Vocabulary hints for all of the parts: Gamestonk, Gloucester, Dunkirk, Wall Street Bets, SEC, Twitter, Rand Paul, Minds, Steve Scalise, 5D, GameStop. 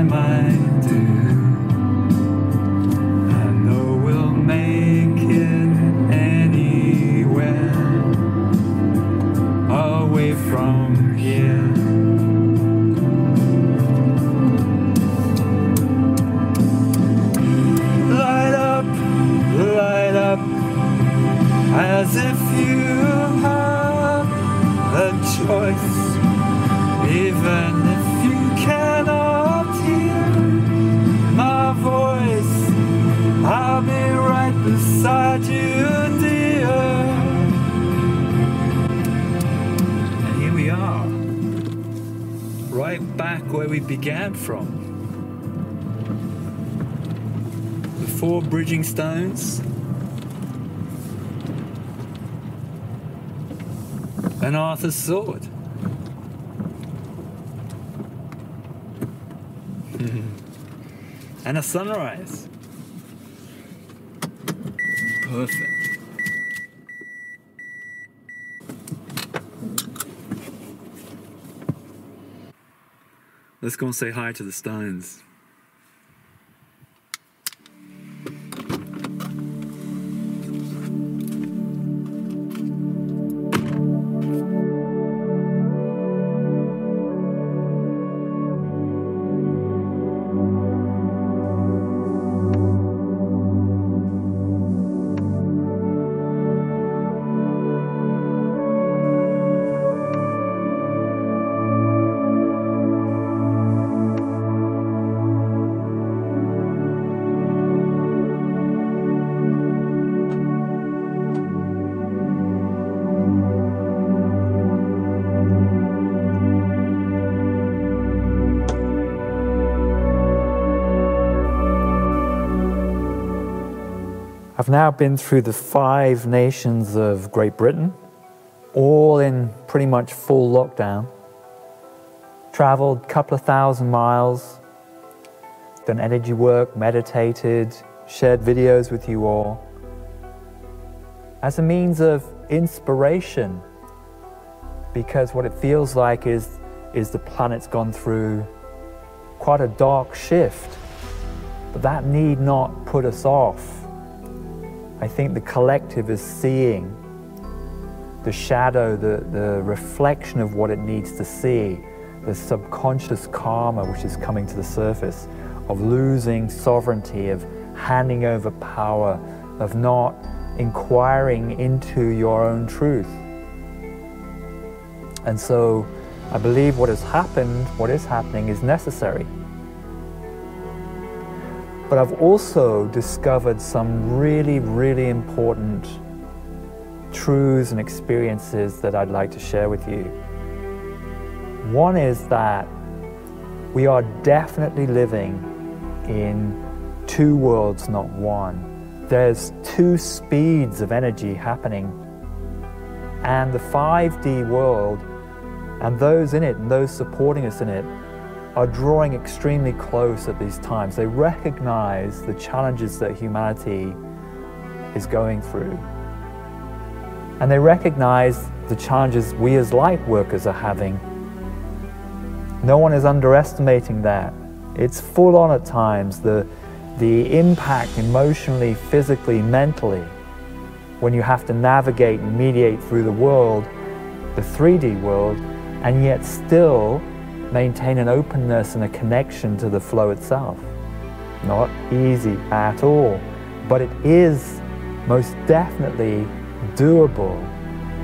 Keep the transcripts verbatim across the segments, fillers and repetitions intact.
I might do. I know we'll make it anywhere away from here. Light up, light up, as if you have a choice, even if you cannot hear my voice. I'll be right beside you, dear. And here we are, right back where we began from. The four bridging stones, and Arthur's sword. And a sunrise. Perfect. Let's go and say hi to the stones. I've now been through the five nations of Great Britain, all in pretty much full lockdown. Traveled a couple of thousand miles, done energy work, meditated, shared videos with you all. As a means of inspiration, because what it feels like is, is the planet's gone through quite a dark shift, but that need not put us off. I think the collective is seeing the shadow, the, the reflection of what it needs to see, the subconscious karma which is coming to the surface, of losing sovereignty, of handing over power, of not inquiring into your own truth. And so I believe what has happened, what is happening, is necessary. But I've also discovered some really, really important truths and experiences that I'd like to share with you. One is that we are definitely living in two worlds, not one. There's two speeds of energy happening, and the five D world and those in it and those supporting us in it are drawing extremely close at these times. They recognize the challenges that humanity is going through. And they recognize the challenges we as light workers are having. No one is underestimating that. It's full on at times, the, the impact emotionally, physically, mentally, when you have to navigate and mediate through the world, the three D world, and yet still maintain an openness and a connection to the flow itself. Not easy at all, but it is most definitely doable.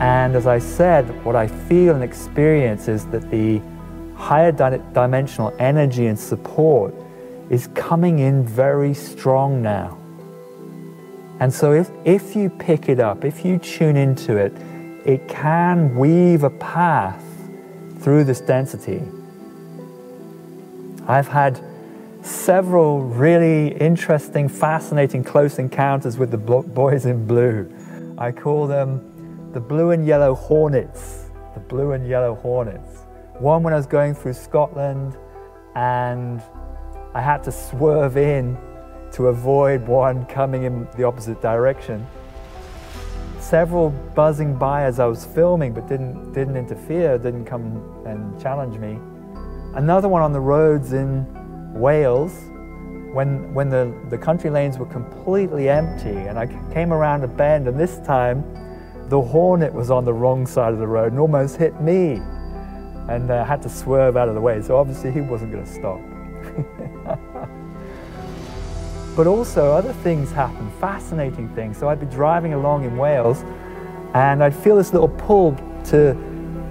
And as I said, what I feel and experience is that the higher di dimensional energy and support is coming in very strong now. And so if, if you pick it up, if you tune into it, it can weave a path through this density. I've had several really interesting, fascinating, close encounters with the boys in blue. I call them the blue and yellow hornets, the blue and yellow hornets. One when I was going through Scotland and I had to swerve in to avoid one coming in the opposite direction. Several buzzing by as I was filming, but didn't, didn't interfere, didn't come and challenge me. Another one on the roads in Wales, when, when the, the country lanes were completely empty, and I came around a bend, and this time the Hornet was on the wrong side of the road and almost hit me, and uh, had to swerve out of the way, so obviously he wasn't going to stop. But also other things happened, fascinating things. So I'd be driving along in Wales and I'd feel this little pull to,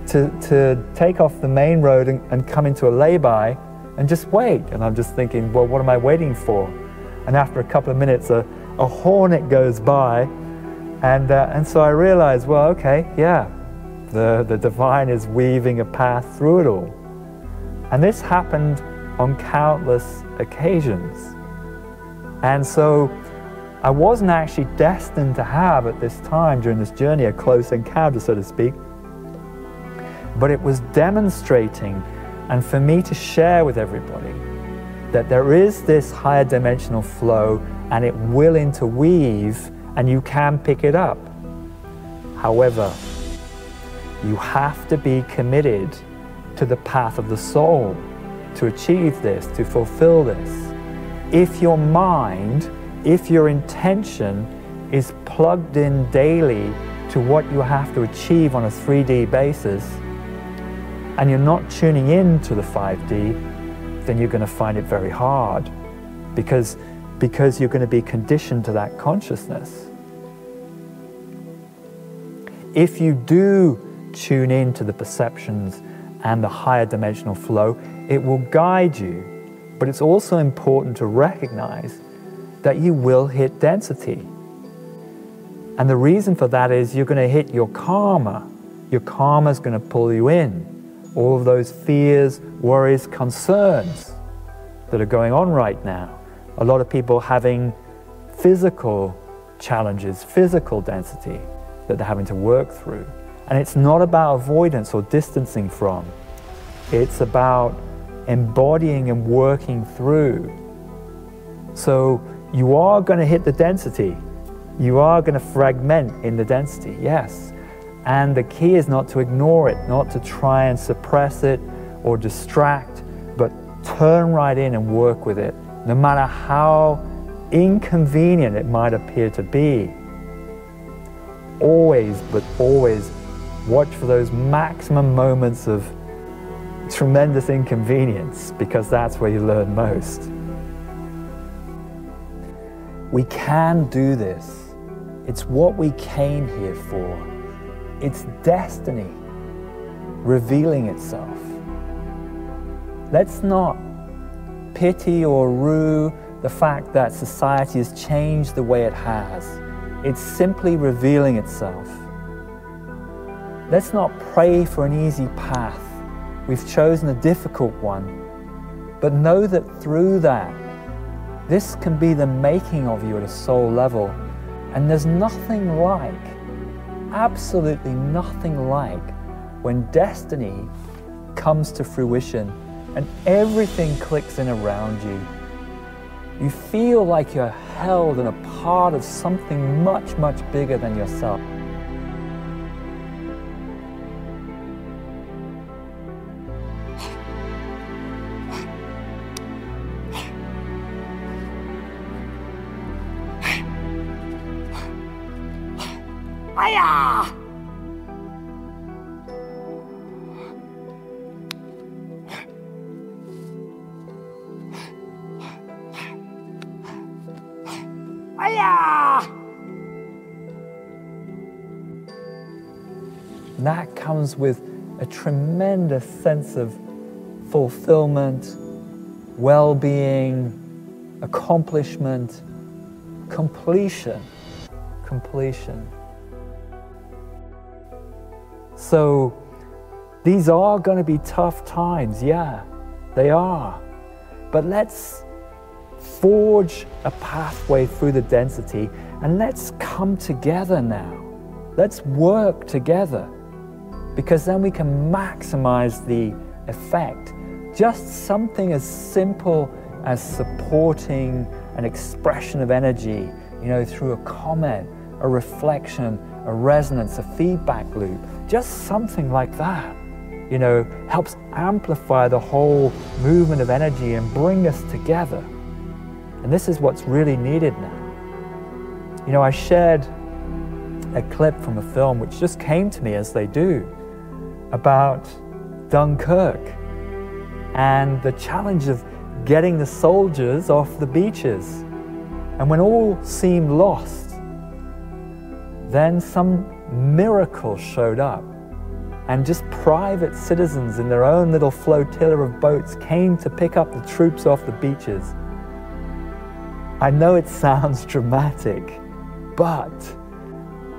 to, to take off the main road and, and come into a lay-by and just wait. And I'm just thinking, well, what am I waiting for? And after a couple of minutes, a, a hornet goes by. And, uh, and so I realized, well, okay, yeah, the, the divine is weaving a path through it all. And this happened on countless occasions. And so I wasn't actually destined to have at this time during this journey a close encounter, so to speak, but it was demonstrating, and for me to share with everybody, that there is this higher dimensional flow and it will interweave and you can pick it up. However, you have to be committed to the path of the soul to achieve this, to fulfill this. If your mind, if your intention is plugged in daily to what you have to achieve on a three D basis, and you're not tuning in to the five D, then you're going to find it very hard, because, because you're going to be conditioned to that consciousness. If you do tune in to the perceptions and the higher dimensional flow, it will guide you. But it's also important to recognize that you will hit density. And the reason for that is you're going to hit your karma. Your karma is going to pull you in. All of those fears, worries, concerns that are going on right now. A lot of people having physical challenges, physical density that they're having to work through. And it's not about avoidance or distancing from. It's about embodying and working through. So you are going to hit the density. You are going to fragment in the density, yes. And the key is not to ignore it, not to try and suppress it or distract, but turn right in and work with it, no matter how inconvenient it might appear to be. Always, but always watch for those maximum moments of tremendous inconvenience, because that's where you learn most. We can do this. It's what we came here for. It's destiny revealing itself. Let's not pity or rue the fact that society has changed the way it has. It's simply revealing itself. Let's not pray for an easy path. We've chosen a difficult one, but know that through that, this can be the making of you at a soul level. And there's nothing like, absolutely nothing like, when destiny comes to fruition and everything clicks in around you. You feel like you're held and a part of something much, much bigger than yourself. Hiya! And that comes with a tremendous sense of fulfillment, well-being, accomplishment, completion, completion. So these are going to be tough times, yeah, they are. But let's forge a pathway through the density, and let's come together now. Let's work together, because then we can maximize the effect. Just something as simple as supporting an expression of energy, you know, through a comment, a reflection, a resonance, a feedback loop, just something like that. you know, helps amplify the whole movement of energy and bring us together. And this is what's really needed now. You know, I shared a clip from a film which just came to me, as they do, about Dunkirk and the challenge of getting the soldiers off the beaches. And when all seemed lost, then some miracle showed up, and just private citizens in their own little flotilla of boats came to pick up the troops off the beaches. I know it sounds dramatic, but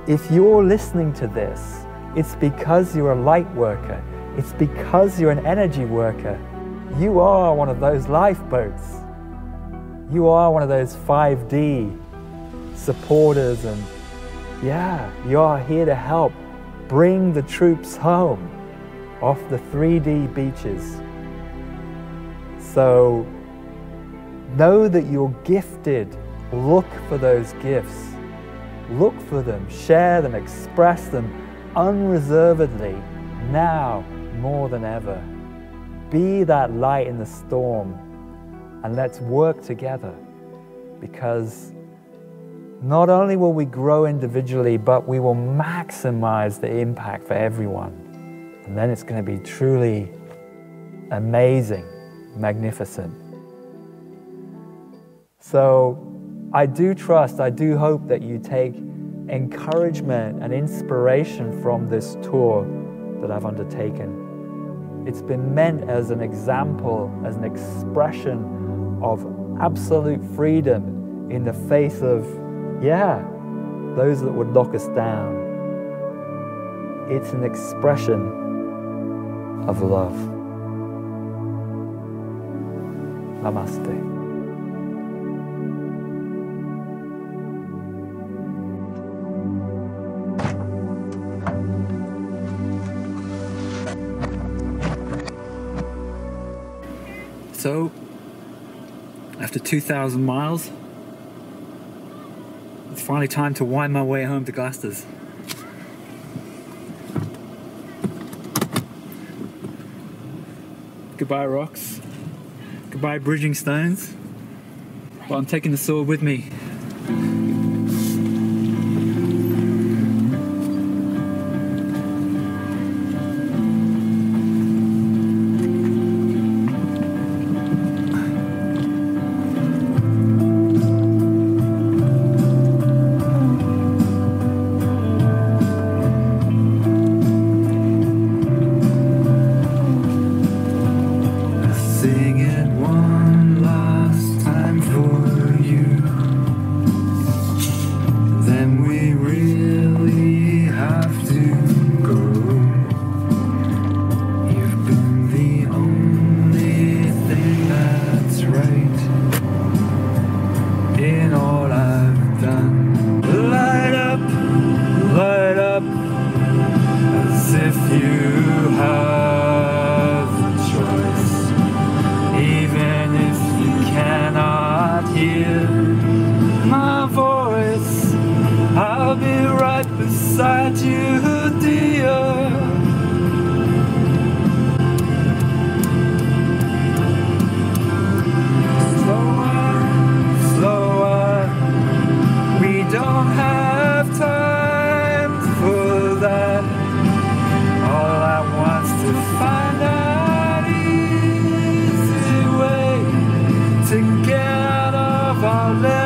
if you're listening to this, it's because you're a light worker. It's because you're an energy worker. You are one of those lifeboats. You are one of those five D supporters, and yeah, you are here to help bring the troops home off the three D beaches. So know that you're gifted. Look for those gifts. Look for them, share them, express them unreservedly, now more than ever. Be that light in the storm, and let's work together, because not only will we grow individually, but we will maximize the impact for everyone. And then it's going to be truly amazing, magnificent. So I do trust, I do hope that you take encouragement and inspiration from this tour that I've undertaken. It's been meant as an example, as an expression of absolute freedom in the face of, yeah, those that would lock us down. It's an expression of love. Namaste. So, after two thousand miles, it's finally time to wind my way home to Gloucester's. Goodbye rocks, goodbye bridging stones, but I'm taking the sword with me. Let